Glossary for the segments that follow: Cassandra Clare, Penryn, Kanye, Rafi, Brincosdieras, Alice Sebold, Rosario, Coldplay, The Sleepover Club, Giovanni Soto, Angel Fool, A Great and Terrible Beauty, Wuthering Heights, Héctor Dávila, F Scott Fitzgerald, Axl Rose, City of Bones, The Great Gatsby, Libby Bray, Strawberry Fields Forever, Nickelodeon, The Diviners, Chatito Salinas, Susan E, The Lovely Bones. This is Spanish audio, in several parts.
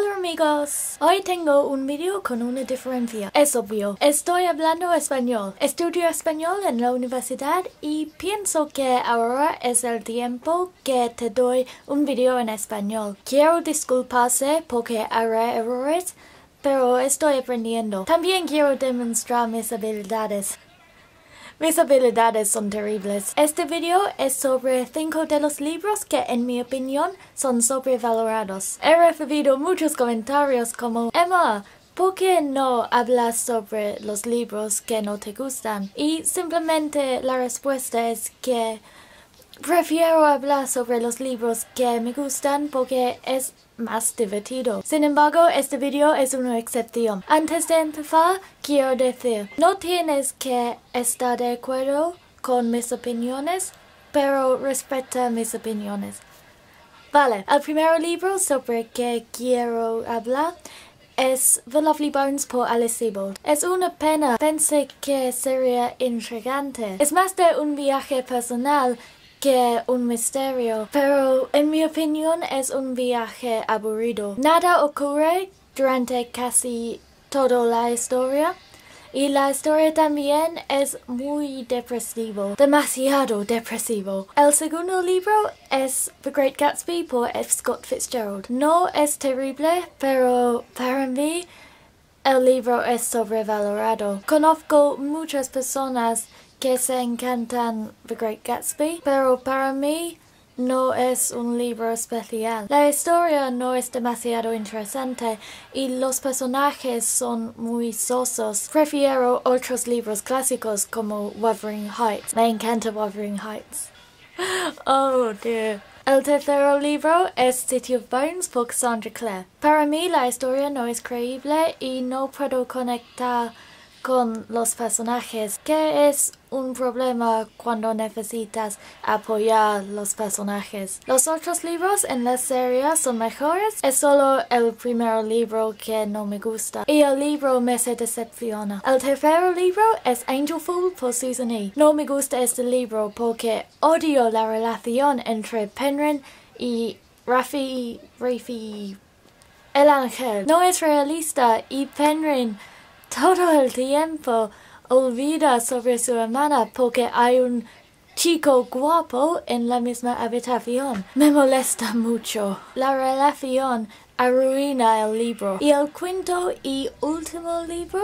Hola amigos, hoy tengo un video con una diferencia. Es obvio, estoy hablando español, estudio español en la universidad y pienso que ahora es el tiempo que te doy un video en español. Quiero disculparse porque haré errores, pero estoy aprendiendo. También quiero demostrar mis habilidades. Mis habilidades son terribles. Este video es sobre 5 de los libros que en mi opinión son sobrevalorados. He recibido muchos comentarios como Emma, ¿por qué no hablas sobre los libros que no te gustan? Y simplemente la respuesta es que prefiero hablar sobre los libros que me gustan porque es más divertido. Sin embargo, este video es una excepción. Antes de empezar, quiero decir, no tienes que estar de acuerdo con mis opiniones, pero respeta mis opiniones. Vale, el primer libro sobre que quiero hablar es The Lovely Bones por Alice Sebold. Es una pena, pensé que sería intrigante. Es más de un viaje personal que un misterio, pero en mi opinión es un viaje aburrido. Nada ocurre durante casi toda la historia y la historia también es muy depresivo, demasiado depresivo. El segundo libro es The Great Gatsby por F Scott Fitzgerald. No es terrible, pero para mí el libro es sobrevalorado. Conozco muchas personas que se encantan The Great Gatsby, pero para mí no es un libro especial. La historia no es demasiado interesante y los personajes son muy sosos. Prefiero otros libros clásicos como Wuthering Heights. Me encanta Wuthering Heights. Oh dear. El tercer libro es City of Bones por Cassandra Clare. Para mí la historia no es creíble y no puedo conectar con los personajes, que es un problema cuando necesitas apoyar los personajes. Los otros libros en la serie son mejores, es solo el primer libro que no me gusta y el libro me se decepciona. El tercer libro es Angel Fool por Susan E. No me gusta este libro porque odio la relación entre Penryn y Rafi, el ángel. No es realista y Penryn todo el tiempo olvida sobre su hermana porque hay un chico guapo en la misma habitación. Me molesta mucho. La relación arruina el libro. Y el quinto y último libro,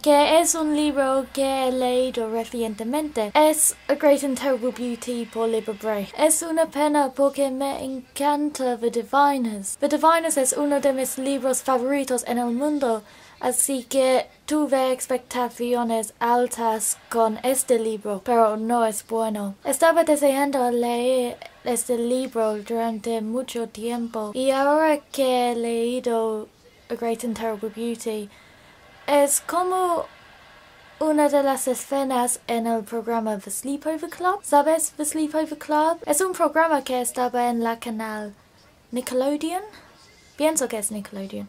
que es un libro que he leído recientemente, es A Great and Terrible Beauty por Libby Bray. Es una pena porque me encanta The Diviners. The Diviners es uno de mis libros favoritos en el mundo, así que tuve expectaciones altas con este libro, pero no es bueno. Estaba deseando leer este libro durante mucho tiempo y ahora que he leído A Great and Terrible Beauty, es como una de las escenas en el programa The Sleepover Club. ¿Sabes The Sleepover Club? Es un programa que estaba en la canal Nickelodeon. Pienso que es Nickelodeon.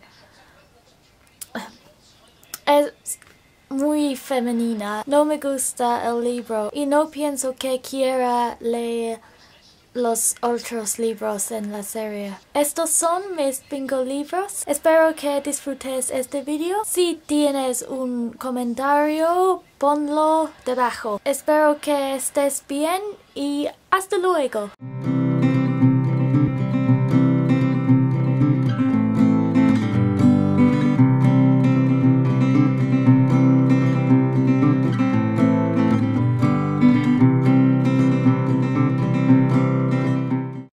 Es muy femenina. No me gusta el libro y no pienso que quiera leer los otros libros en la serie. Estos son mis 5 libros. Espero que disfrutes este video. Si tienes un comentario, ponlo debajo. Espero que estés bien y hasta luego.